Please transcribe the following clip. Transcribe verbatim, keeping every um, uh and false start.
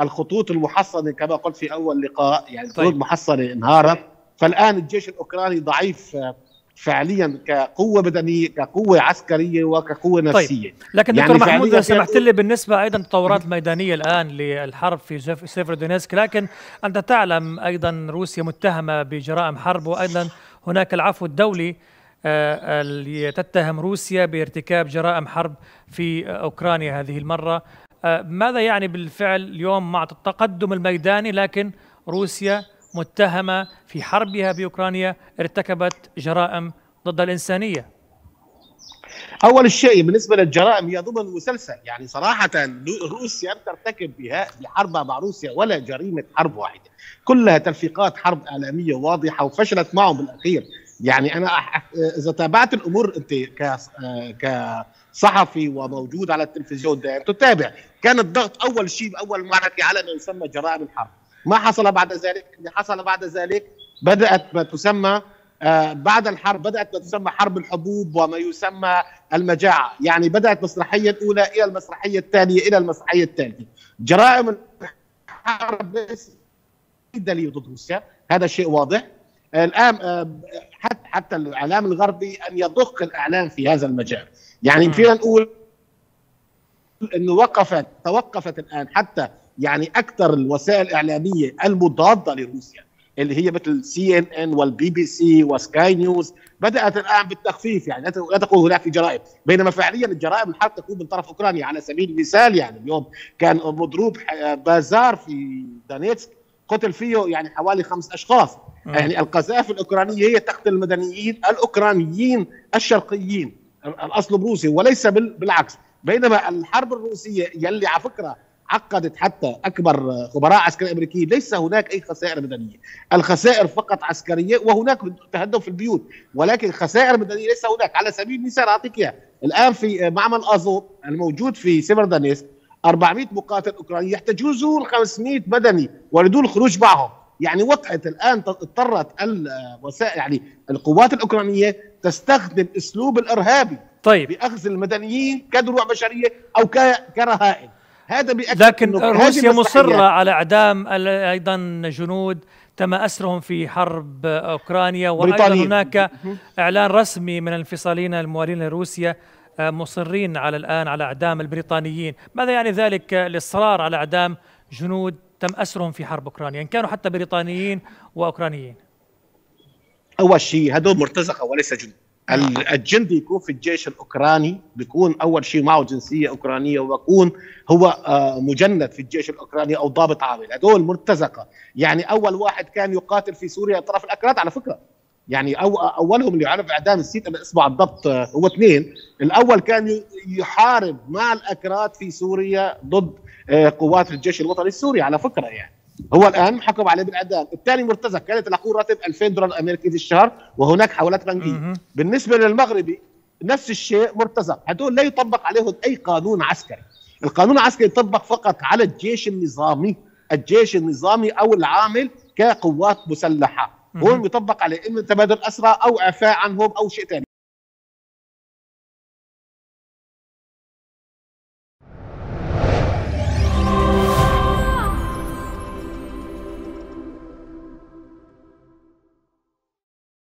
الخطوط المحصنه كما قلت في اول لقاء، يعني الخطوط المحصنه انهارت، فالان الجيش الاوكراني ضعيف فعليا كقوه بدنيه كقوه عسكريه وكقوه نفسيه. طيب. لكن دكتور يعني محمود لو سمحت لي، بالنسبه ايضا للتطورات الميدانيه الان للحرب في سيفيرودونسك، لكن انت تعلم ايضا روسيا متهمه بجرائم حرب، وايضا هناك العفو الدولي اللي تتهم روسيا بارتكاب جرائم حرب في اوكرانيا هذه المره. ماذا يعني بالفعل اليوم مع التقدم الميداني لكن روسيا متهمة في حربها بأوكرانيا ارتكبت جرائم ضد الإنسانية؟ أول شيء بالنسبة للجرائم هي ضمن مسلسل، يعني صراحة روسيا لم ترتكب بها بحربها مع روسيا ولا جريمة حرب واحدة، كلها تلفيقات حرب إعلامية واضحة وفشلت معهم بالأخير. يعني أنا إذا تابعت الأمور أنت كصحفي وموجود على التلفزيون دائما تتابع، كان الضغط أول شيء بأول معركة على ما يسمى جرائم الحرب. ما حصل بعد ذلك؟ اللي حصل بعد ذلك بدأت ما تسمى آه بعد الحرب بدأت ما تسمى حرب الحبوب وما يسمى المجاعة، يعني بدأت المسرحية الأولى إلى المسرحية الثانية إلى المسرحية الثالثة. جرائم الحرب ليس دليل ضد روسيا، هذا شيء واضح. آه الآن آه حتى حتى الإعلام الغربي أن يضخ الإعلام في هذا المجال، يعني فينا نقول إنه وقفت توقفت الآن حتى يعني اكثر الوسائل الاعلاميه المضاده لروسيا اللي هي مثل سي ان ان والبي بي سي وسكاي نيوز بدات الان بالتخفيف، يعني لا تقول هناك جرائم، بينما فعليا الجرائم الحرب تكون من طرف اوكرانيا. على سبيل المثال يعني اليوم كان مضروب بازار في دانيتسك قتل فيه يعني حوالي خمس اشخاص، آه. يعني القذائف الاوكرانيه هي تقتل المدنيين الاوكرانيين الشرقيين الاصل بروسي وليس بالعكس، بينما الحرب الروسيه يلي على فكره عقدت حتى أكبر خبراء عسكريين أمريكيين ليس هناك أي خسائر مدنية، الخسائر فقط عسكرية وهناك تهدم في البيوت، ولكن خسائر مدنية ليس هناك. على سبيل المثال أعطيك إياه، الآن في معمل أزوت الموجود في سيفردانيست أربعمئة مقاتل أوكراني يحتجزون خمسمئة مدني ويريدون الخروج معهم، يعني وقعت الآن اضطرت الوسائل يعني القوات الأوكرانية تستخدم أسلوب الإرهابي. طيب. بأخذ المدنيين كدروع بشرية أو كرهائن. هذا لكن روسيا مصرة على إعدام أيضا جنود تم أسرهم في حرب أوكرانيا، وأيضا هناك إعلان رسمي من الانفصاليين الموالين لروسيا مصرين على الآن على إعدام البريطانيين. ماذا يعني ذلك الإصرار على إعدام جنود تم أسرهم في حرب أوكرانيا إن كانوا حتى بريطانيين وأوكرانيين؟ أول شيء هذول مرتزقة وليس جنود. الجندي يكون في الجيش الاوكراني بيكون اول شيء معه جنسيه اوكرانيه ويكون هو مجند في الجيش الاوكراني او ضابط عامل، هذول مرتزقه، يعني اول واحد كان يقاتل في سوريا طرف الاكراد على فكره، يعني أو اولهم اللي يعرف اعدام نسيت انا اسمه بالضبط هو اثنين، الاول كان يحارب مع الاكراد في سوريا ضد قوات الجيش الوطني السوري على فكره، يعني هو الان محكوم عليه بالاعدام، الثاني مرتزق كانت تلقوه راتب ألفين دولار امريكي في الشهر وهناك حوالات بنكيه. بالنسبه للمغربي نفس الشيء مرتزق، هذول لا يطبق عليهم اي قانون عسكري، القانون العسكري يطبق فقط على الجيش النظامي، الجيش النظامي او العامل كقوات مسلحه، هون يطبق عليه اما تبادل اسرى او اعفاء عنهم او شيء ثاني.